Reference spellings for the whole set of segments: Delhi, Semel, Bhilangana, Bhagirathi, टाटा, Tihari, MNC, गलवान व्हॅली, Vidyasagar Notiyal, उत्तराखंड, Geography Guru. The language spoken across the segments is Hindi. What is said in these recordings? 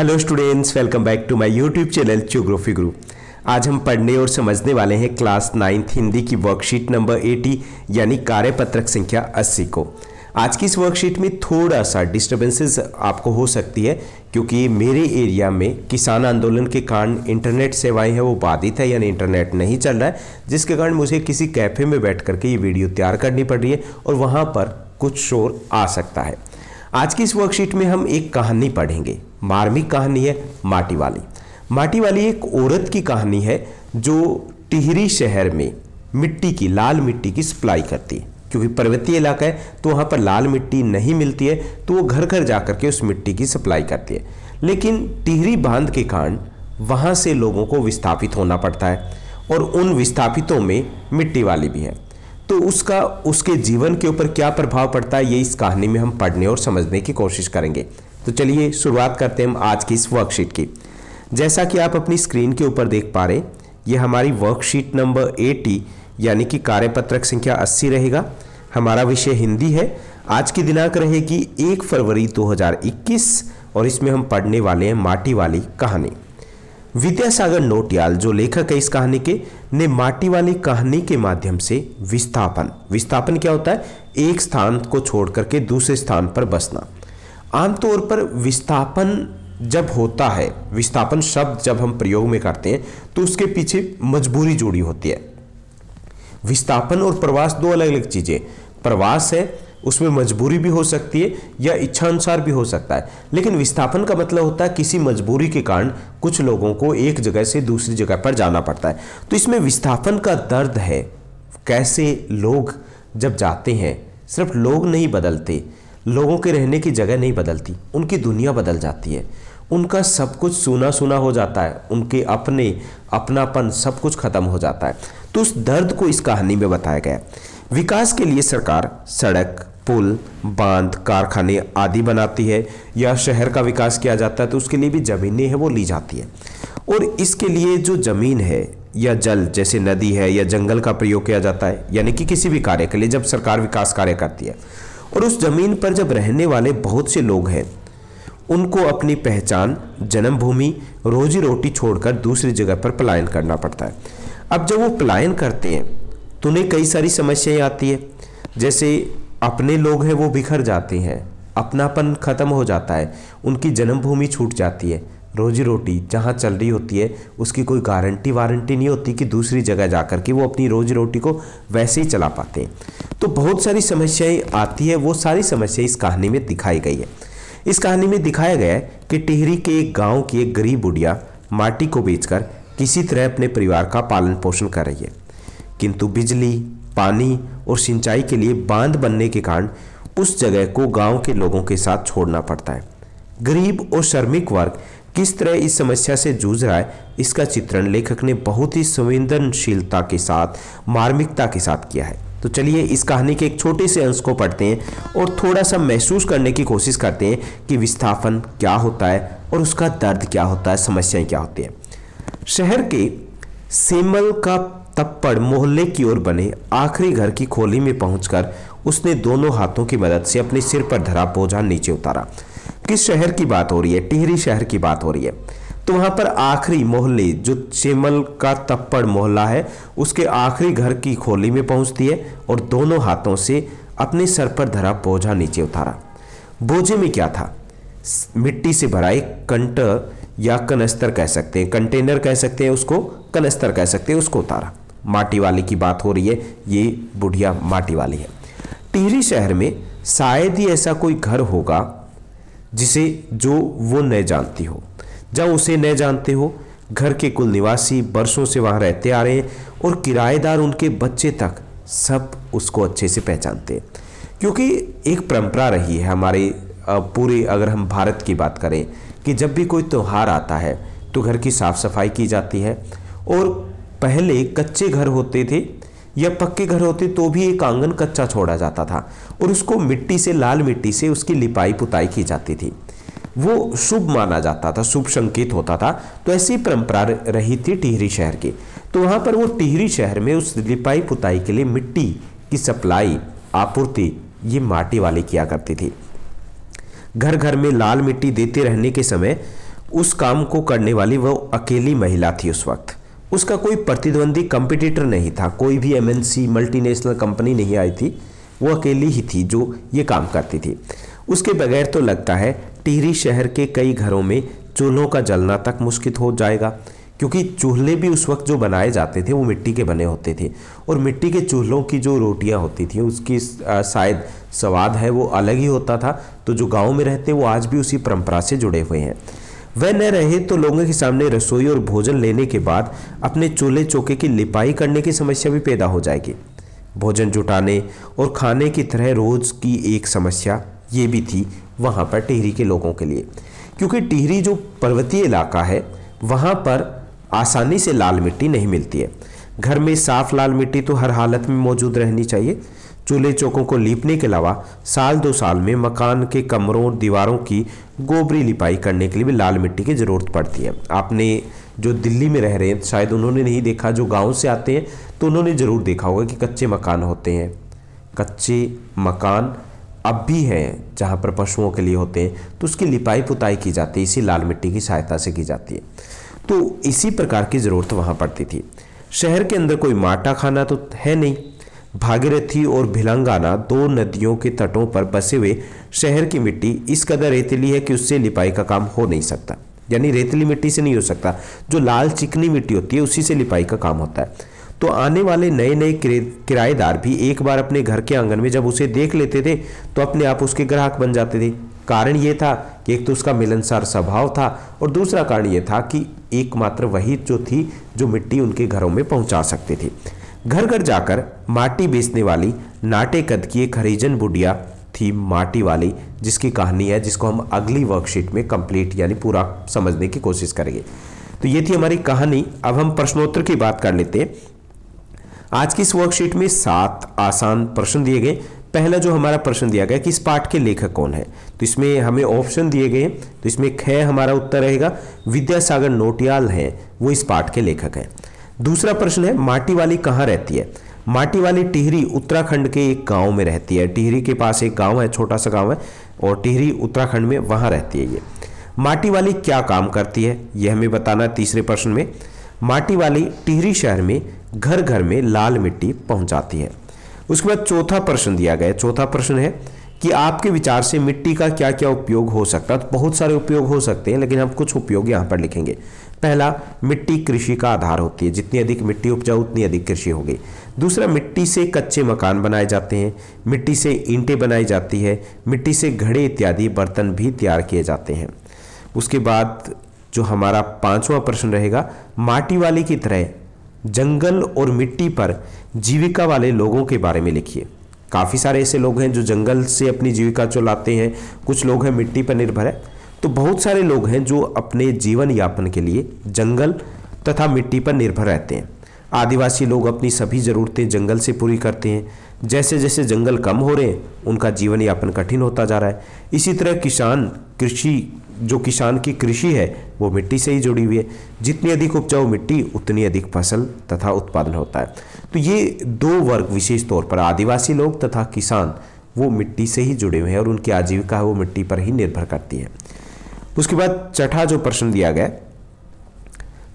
Hello students, welcome back to my YouTube channel geography गुरु। आज हम पढ़ने और समझने वाले हैं क्लास 9th हिंदी की वर्कशीट नंबर 80 यानी कार्यपत्रक संख्या 80 को। आज की इस वर्कशीट में थोड़ा सा डिस्टर्बेंसेस आपको हो सकती है क्योंकि मेरे एरिया में किसान आंदोलन के कारण इंटरनेट सेवाएं हैं वो बाधित है, यानी इंटरनेट नहीं चल रहा है, जिसके कारण मुझे किसी कैफ़े में बैठ करके ये वीडियो तैयार करनी पड़ रही है और वहाँ पर कुछ शोर आ सकता है। आज की इस वर्कशीट में हम एक कहानी पढ़ेंगे। मार्मिक कहानी है माटी वाली। माटी वाली एक औरत की कहानी है जो टिहरी शहर में मिट्टी की, लाल मिट्टी की सप्लाई करती है। क्योंकि पर्वतीय इलाका है तो वहाँ पर लाल मिट्टी नहीं मिलती है, तो वो घर घर जा करके उस मिट्टी की सप्लाई करती है। लेकिन टिहरी बांध के कारण वहाँ से लोगों को विस्थापित होना पड़ता है और उन विस्थापितों में मिट्टी वाली भी है, तो उसका उसके जीवन के ऊपर क्या प्रभाव पड़ता है ये इस कहानी में हम पढ़ने और समझने की कोशिश करेंगे। तो चलिए शुरुआत करते हैं हम आज की इस वर्कशीट की। जैसा कि आप अपनी स्क्रीन के ऊपर देख पा रहे, ये हमारी वर्कशीट नंबर 80 यानी कि कार्यपत्रक संख्या 80 रहेगा। हमारा विषय हिंदी है। आज की दिनांक रहेगी 1 फरवरी 2021 और इसमें हम पढ़ने वाले हैं माटी वाली कहानी। विद्यासागर नोटियाल जो लेखक है इस कहानी के, ने माटी वाली कहानी के माध्यम से विस्थापन क्या होता है, एक स्थान को छोड़ करके दूसरे स्थान पर बसना। आमतौर पर विस्थापन जब होता है, विस्थापन शब्द जब हम प्रयोग में करते हैं तो उसके पीछे मजबूरी जुड़ी होती है। विस्थापन और प्रवास दो अलग अलग चीज़ें। प्रवास है, उसमें मजबूरी भी हो सकती है या इच्छानुसार भी हो सकता है, लेकिन विस्थापन का मतलब होता है किसी मजबूरी के कारण कुछ लोगों को एक जगह से दूसरी जगह पर जाना पड़ता है। तो इसमें विस्थापन का दर्द है, कैसे लोग जब जाते हैं, सिर्फ लोग नहीं बदलते, लोगों के रहने की जगह नहीं बदलती, उनकी दुनिया बदल जाती है, उनका सब कुछ सूना सूना हो जाता है, उनके अपनापन सब कुछ खत्म हो जाता है। तो उस दर्द को इस कहानी में बताया गया है। विकास के लिए सरकार सड़क, पुल, बांध, कारखाने आदि बनाती है या शहर का विकास किया जाता है तो उसके लिए भी ज़मीनें हैं वो ली जाती है, और इसके लिए जो ज़मीन है या जल जैसे नदी है या जंगल का प्रयोग किया जाता है। यानी कि किसी भी कार्य के लिए जब सरकार विकास कार्य करती है और उस ज़मीन पर जब रहने वाले बहुत से लोग हैं, उनको अपनी पहचान, जन्मभूमि, रोजी रोटी छोड़कर दूसरी जगह पर पलायन करना पड़ता है। अब जब वो पलायन करते हैं तो उन्हें कई सारी समस्याएं आती है, जैसे अपने लोग हैं वो बिखर जाते हैं, अपनापन खत्म हो जाता है, उनकी जन्मभूमि छूट जाती है, रोजी रोटी जहाँ चल रही होती है उसकी कोई गारंटी वारंटी नहीं होती कि दूसरी जगह जाकर के वो अपनी रोजी रोटी को वैसे ही चला पाते हैं। तो बहुत सारी समस्याएं आती है, वो सारी समस्याएं इस कहानी में दिखाई गई है। इस कहानी में दिखाया गया है कि टिहरी के एक गाँव की एक गरीब बुढ़िया माटी को बेचकर किसी तरह अपने परिवार का पालन पोषण कर रही है, किंतु बिजली, पानी और सिंचाई के लिए बांध बनने के कारण उस जगह को गांव के लोगों के साथ छोड़ना पड़ता है। गरीब और श्रमिक वर्ग किस तरह इस समस्या से जूझ रहा है, इसका चित्रण लेखक ने बहुत ही संवेदनशीलता के साथ, मार्मिकता के साथ किया है। तो चलिए इस कहानी के एक छोटे से अंश को पढ़ते हैं और थोड़ा सा महसूस करने की कोशिश करते हैं कि विस्थापन क्या होता है और उसका दर्द क्या होता है, समस्याएँ क्या होती हैं। शहर के सेमल का तप्पड़ मोहल्ले की ओर बने आखिरी घर की खोली में पहुंचकर उसने दोनों हाथों की मदद से अपने सिर पर धरा बोझा नीचे उतारा। किस शहर की बात हो रही है? टिहरी शहर की बात हो रही है। तो वहां पर आखिरी मोहल्ले, जो सेमल का तप्पड़ मोहल्ला है, उसके आखिरी घर की खोली में पहुंचती है और दोनों हाथों से अपने सर पर धरा बोझा नीचे उतारा। बोझे में क्या था? मिट्टी से भरा एक कंटर या कनस्तर कह सकते हैं, कंटेनर कह सकते हैं उसको, कनस्तर कह सकते हैं उसको उतारा। माटी वाली की बात हो रही है, ये बुढ़िया माटी वाली है। टिहरी शहर में शायद ही ऐसा कोई घर होगा जिसे जो वो न जानती हो, जब उसे न जानते हो। घर के कुल निवासी बरसों से वहाँ रहते आ रहे हैं और किराएदार, उनके बच्चे तक सब उसको अच्छे से पहचानते हैं, क्योंकि एक परंपरा रही है हमारे पूरे, अगर हम भारत की बात करें, कि जब भी कोई त्यौहार आता है तो घर की साफ़ सफाई की जाती है। और पहले कच्चे घर होते थे या पक्के घर होते तो भी एक आंगन कच्चा छोड़ा जाता था और उसको मिट्टी से, लाल मिट्टी से उसकी लिपाई पुताई की जाती थी। वो शुभ माना जाता था, शुभ संकेत होता था। तो ऐसी परंपरा रही थी टिहरी शहर की। तो वहाँ पर वो टिहरी शहर में उस लिपाई पुताई के लिए मिट्टी की सप्लाई, आपूर्ति ये माटी वाली किया करती थी। घर घर में लाल मिट्टी देते रहने के समय उस काम को करने वाली वो अकेली महिला थी उस वक्त। उसका कोई प्रतिद्वंदी कंपटीटर नहीं था, कोई भी MNC मल्टीनेशनल कंपनी नहीं आई थी, वो अकेली ही थी जो ये काम करती थी। उसके बगैर तो लगता है टिहरी शहर के कई घरों में चूल्हों का जलना तक मुश्किल हो जाएगा, क्योंकि चूल्हे भी उस वक्त जो बनाए जाते थे वो मिट्टी के बने होते थे, और मिट्टी के चूल्हों की जो रोटियां होती थी उसकी शायद स्वाद है वो अलग ही होता था। तो जो गांव में रहते वो आज भी उसी परंपरा से जुड़े हुए हैं। वह न रहे तो लोगों के सामने रसोई और भोजन लेने के बाद अपने चूल्हे चौके की लिपाई करने की समस्या भी पैदा हो जाएगी। भोजन जुटाने और खाने की तरह रोज़ की एक समस्या ये भी थी वहाँ पर टिहरी के लोगों के लिए, क्योंकि टिहरी जो पर्वतीय इलाका है वहाँ पर आसानी से लाल मिट्टी नहीं मिलती है। घर में साफ लाल मिट्टी तो हर हालत में मौजूद रहनी चाहिए। चूल्हे चौकों को लीपने के अलावा साल दो साल में मकान के कमरों और दीवारों की गोबरी लिपाई करने के लिए भी लाल मिट्टी की ज़रूरत पड़ती है। आपने जो दिल्ली में रह रहे हैं शायद उन्होंने नहीं देखा, जो गाँव से आते हैं तो उन्होंने ज़रूर देखा होगा कि कच्चे मकान होते हैं। कच्चे मकान अब भी हैं जहाँ पर पशुओं के लिए होते हैं, तो उसकी लिपाई पुताई की जाती है, इसी लाल मिट्टी की सहायता से की जाती है। तो इसी प्रकार की ज़रूरत वहाँ पड़ती थी। शहर के अंदर कोई माटा खाना तो है नहीं। भागीरथी और भिलंगाना दो नदियों के तटों पर बसे हुए शहर की मिट्टी इस कदर रेतीली है कि उससे लिपाई का काम हो नहीं सकता, यानी रेतीली मिट्टी से नहीं हो सकता। जो लाल चिकनी मिट्टी होती है उसी से लिपाई का काम होता है। तो आने वाले नए नए किराएदार भी एक बार अपने घर के आंगन में जब उसे देख लेते थे तो अपने आप उसके ग्राहक बन जाते थे। कारण ये था कि एक तो उसका मिलनसार स्वभाव था, और दूसरा कारण ये था कि एकमात्र वही जो थी जो मिट्टी उनके घरों में पहुंचा सकती थी। घर घर जाकर माटी बेचने वाली नाटे कद की एक हरिजन बुढ़िया थी माटी वाली, जिसकी कहानी है जिसको हम अगली वर्कशीट में कंप्लीट यानी पूरा समझने की कोशिश करेंगे। तो ये थी हमारी कहानी। अब हम प्रश्नोत्तर की बात कर लेते हैं। आज की इस वर्कशीट में 7 आसान प्रश्न दिए गए। पहला जो हमारा प्रश्न दिया गया कि इस पाठ के लेखक कौन है, तो इसमें हमें ऑप्शन दिए गए हैं, तो इसमें ख हमारा उत्तर रहेगा। विद्यासागर नोटियाल हैं वो इस पाठ के लेखक हैं। दूसरा प्रश्न है माटी वाली कहाँ रहती है। माटी वाली टिहरी उत्तराखंड के एक गांव में रहती है। टिहरी के पास एक गांव है, छोटा सा गांव है, और टिहरी उत्तराखंड में वहाँ रहती है। ये माटी वाली क्या काम करती है यह हमें बताना तीसरे प्रश्न में। माटी वाली टिहरी शहर में घर घर में लाल मिट्टी पहुँचाती है। उसके बाद चौथा प्रश्न दिया गया। चौथा प्रश्न है कि आपके विचार से मिट्टी का क्या क्या उपयोग हो सकता है। तो बहुत सारे उपयोग हो सकते हैं, लेकिन हम कुछ उपयोग यहाँ पर लिखेंगे। पहला, मिट्टी कृषि का आधार होती है, जितनी अधिक मिट्टी उपजाऊ उतनी अधिक कृषि होगी। दूसरा, मिट्टी से कच्चे मकान बनाए जाते हैं, मिट्टी से ईंटें बनाई जाती है, मिट्टी से घड़े इत्यादि बर्तन भी तैयार किए जाते हैं। उसके बाद जो हमारा पाँचवां प्रश्न रहेगा, माटी वाली की तरह जंगल और मिट्टी पर जीविका वाले लोगों के बारे में लिखिए। काफ़ी सारे ऐसे लोग हैं जो जंगल से अपनी जीविका चलाते हैं, कुछ लोग हैं मिट्टी पर निर्भर है, तो बहुत सारे लोग हैं जो अपने जीवन यापन के लिए जंगल तथा मिट्टी पर निर्भर रहते हैं। आदिवासी लोग अपनी सभी ज़रूरतें जंगल से पूरी करते हैं। जैसे जैसे जंगल कम हो रहे हैं उनका जीवन यापन कठिन होता जा रहा है। इसी तरह किसान, कृषि जो किसान की कृषि है वो मिट्टी से ही जुड़ी हुई है। जितनी अधिक उपजाऊ मिट्टी उतनी अधिक फसल तथा उत्पादन होता है। तो ये दो वर्ग विशेष तौर पर आदिवासी लोग तथा किसान वो मिट्टी से ही जुड़े हुए हैं और उनकी आजीविका है वो मिट्टी पर ही निर्भर करती है। उसके बाद छठा जो प्रश्न दिया गया,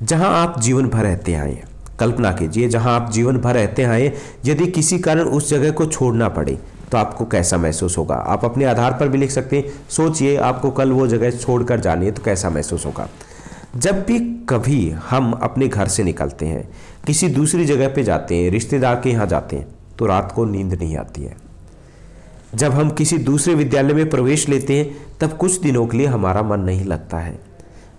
जहाँ आप जीवन भर रहते आए, कल्पना कीजिए जहाँ आप जीवन भर रहते आए यदि किसी कारण उस जगह को छोड़ना पड़े तो आपको कैसा महसूस होगा। आप अपने आधार पर भी लिख सकते हैं। सोचिए आपको कल वो जगह छोड़कर जानी है तो कैसा महसूस होगा। जब भी कभी हम अपने घर से निकलते हैं, किसी दूसरी जगह पे जाते हैं, रिश्तेदार के यहाँ जाते हैं, तो रात को नींद नहीं आती है। जब हम किसी दूसरे विद्यालय में प्रवेश लेते हैं तब कुछ दिनों के लिए हमारा मन नहीं लगता है।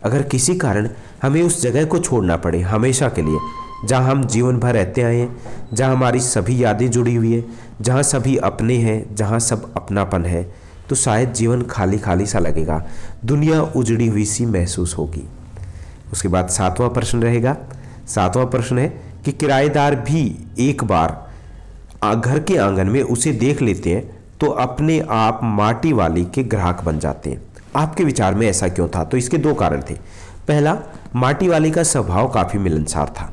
अगर किसी कारण हमें उस जगह को छोड़ना पड़े हमेशा के लिए, जहाँ हम जीवन भर रहते आए हैं, जहाँ हमारी सभी यादें जुड़ी हुई है, जहाँ सभी अपने हैं, जहाँ सब अपनापन है, तो शायद जीवन खाली खाली सा लगेगा, दुनिया उजड़ी हुई सी महसूस होगी। उसके बाद सातवां प्रश्न रहेगा। सातवां प्रश्न है कि किराएदार भी एक बार घर के आंगन में उसे देख लेते हैं तो अपने आप माटी वाली के ग्राहक बन जाते हैं। आपके विचार में ऐसा क्यों था? तो इसके दो कारण थे। पहला, माटी वाली का स्वभाव काफ़ी मिलनसार था।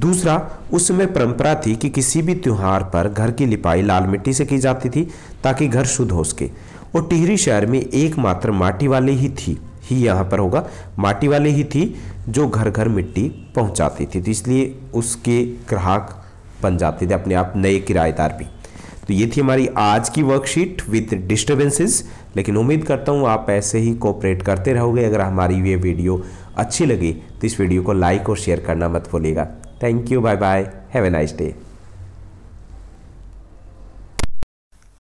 दूसरा, उस समय परंपरा थी कि किसी भी त्यौहार पर घर की लिपाई लाल मिट्टी से की जाती थी ताकि घर शुद्ध हो सके, और टिहरी शहर में एकमात्र माटी वाली ही थी ही यहाँ पर होगा, माटी वाली ही थी जो घर घर मिट्टी पहुँचाती थी, तो इसलिए उसके ग्राहक बन जाते थे अपने आप नए किराएदार भी। तो ये थी हमारी आज की वर्कशीट विद डिस्टर्बेंसेस, लेकिन उम्मीद करता हूँ आप ऐसे ही कोऑपरेट करते रहोगे। अगर हमारी ये वीडियो अच्छी लगी तो इस वीडियो को लाइक और शेयर करना मत भूलिएगा। Thank you, bye bye, have a nice day.